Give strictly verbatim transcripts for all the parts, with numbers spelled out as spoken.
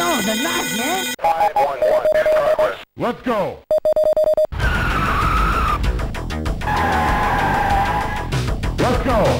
no, the NARCS, man. five one one in progress. Let's go. Let's go.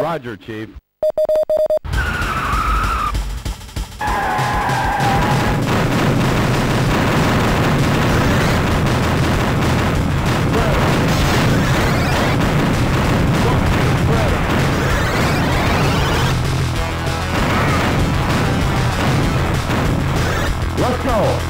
Roger, Chief. Let's go! Let's go!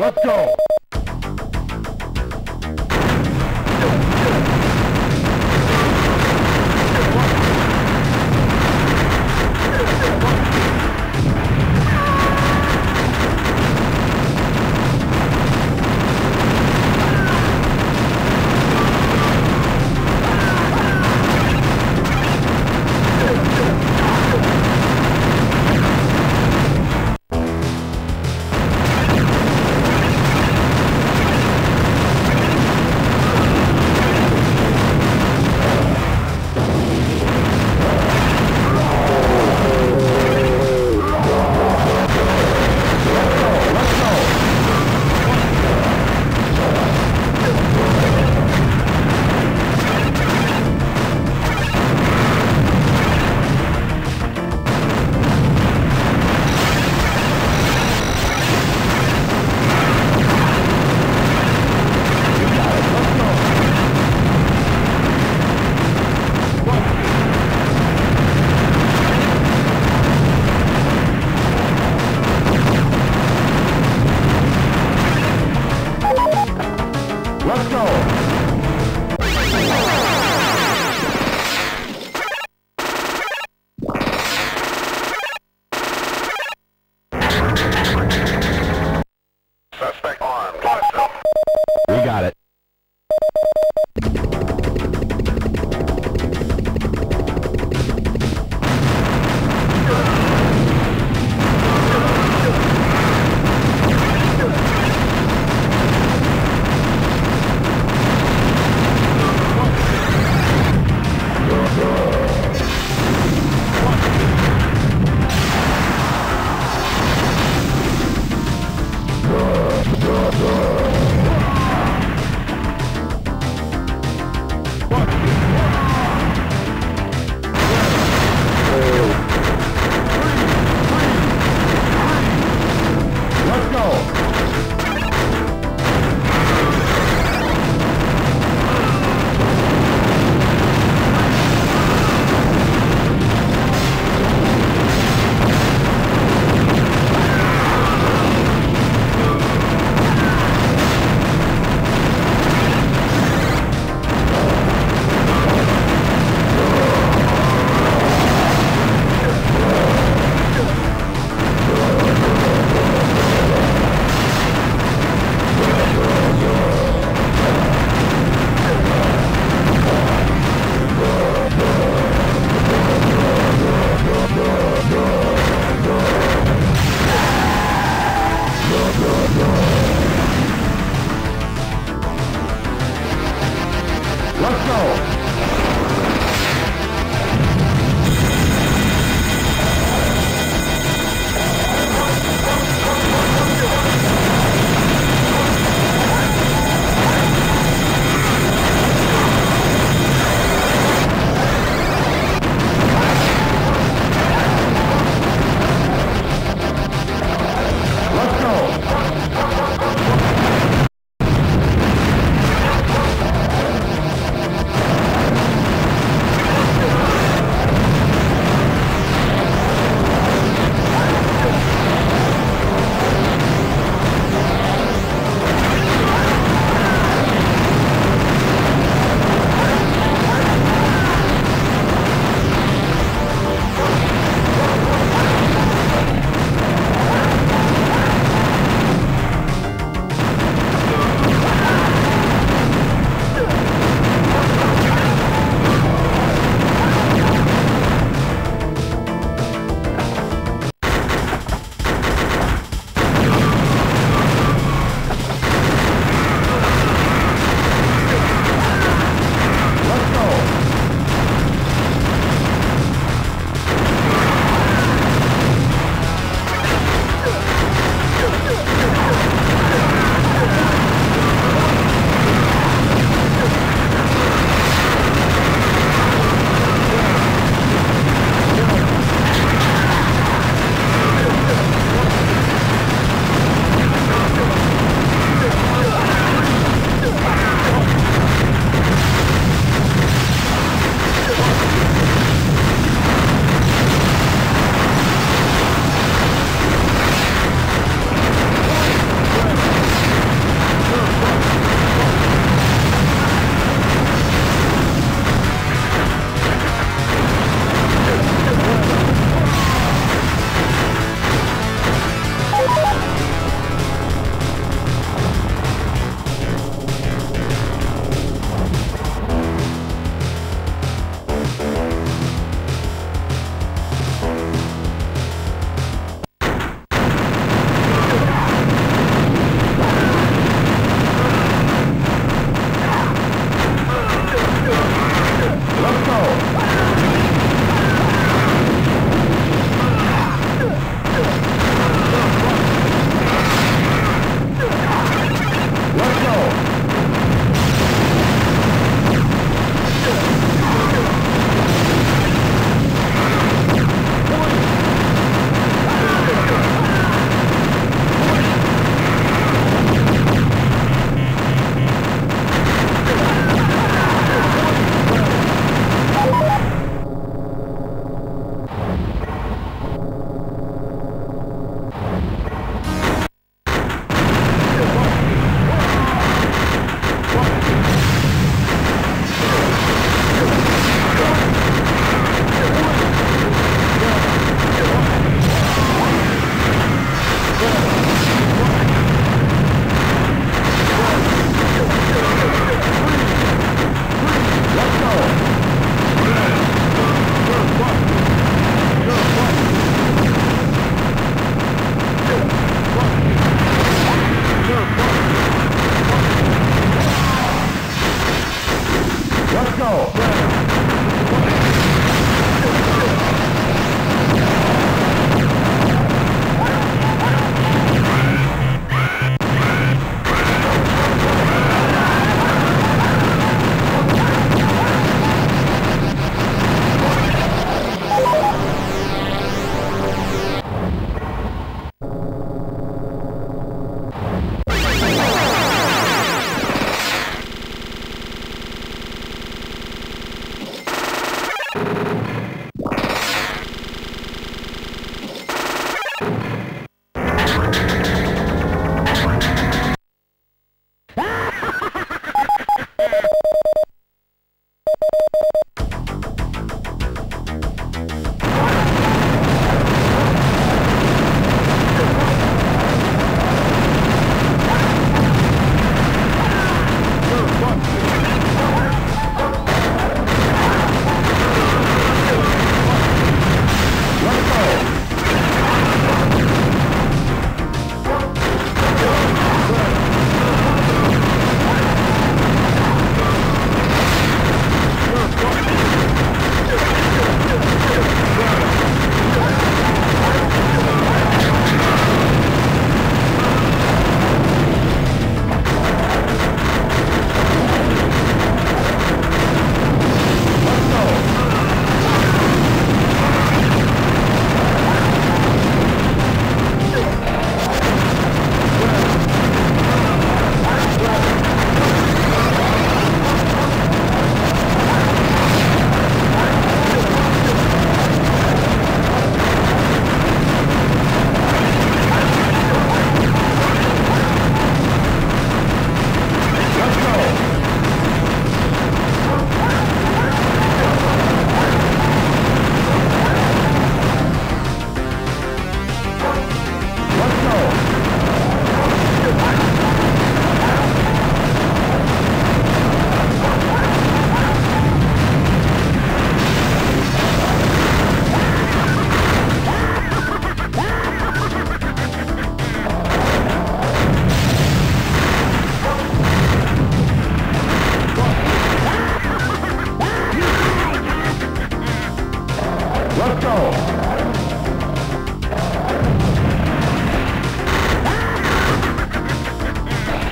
Let's go!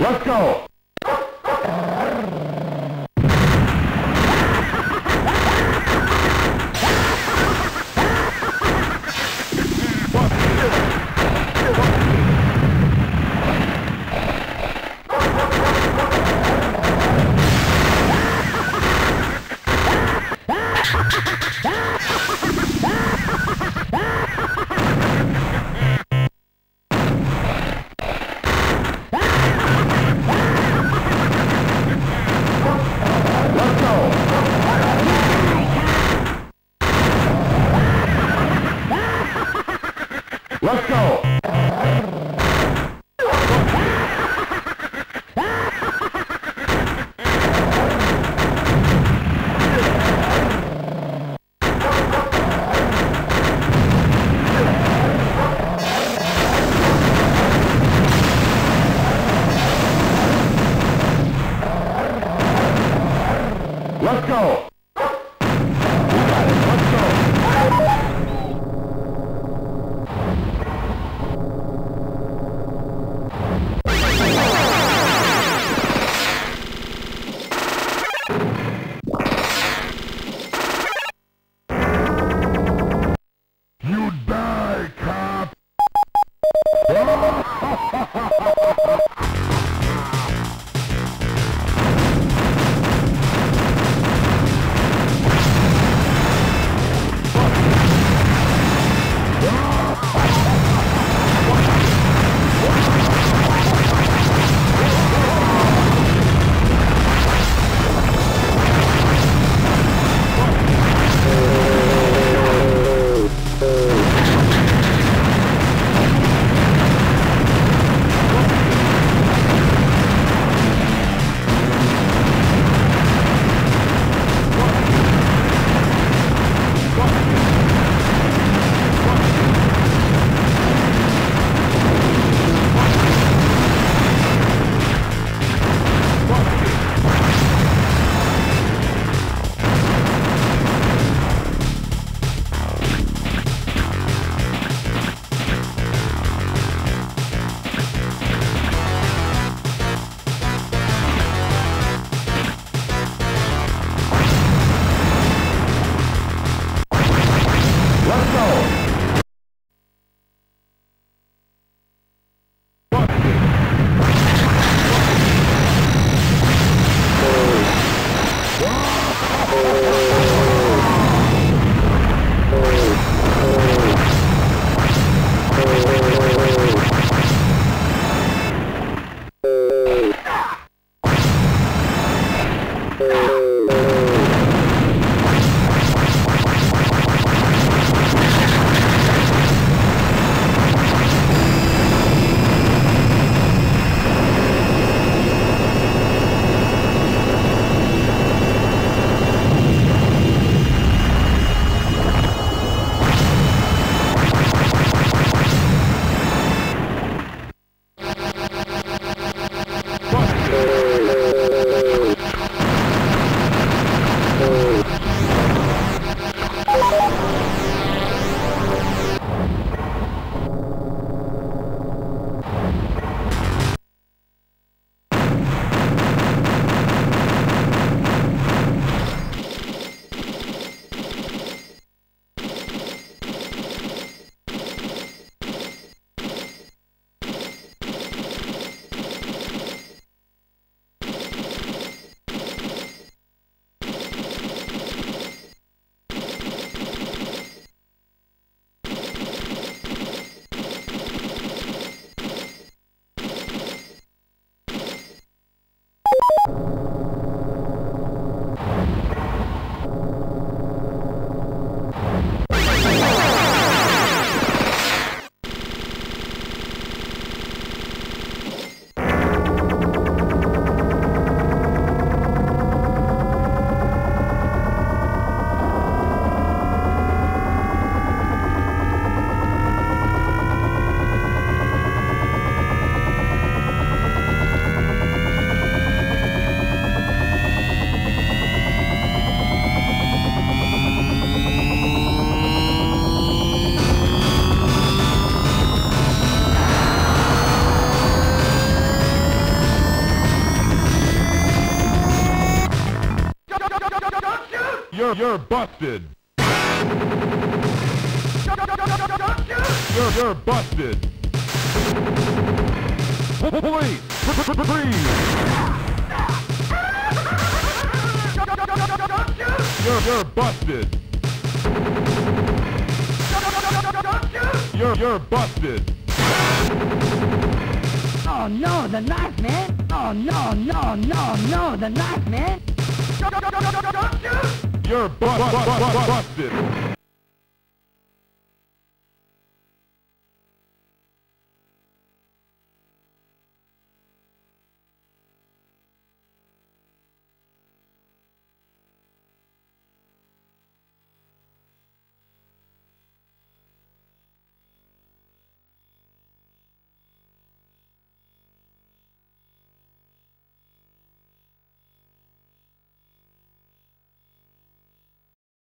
Let's go! Let's go! Let's go! We got it, let's go! You're you're busted. You're you're busted. Police, freeze! You're you're busted. You're you're busted. Oh no, the NARCS man! Oh no, no, no, no, the NARCS man! You're bu- bu- bu- bu- busted!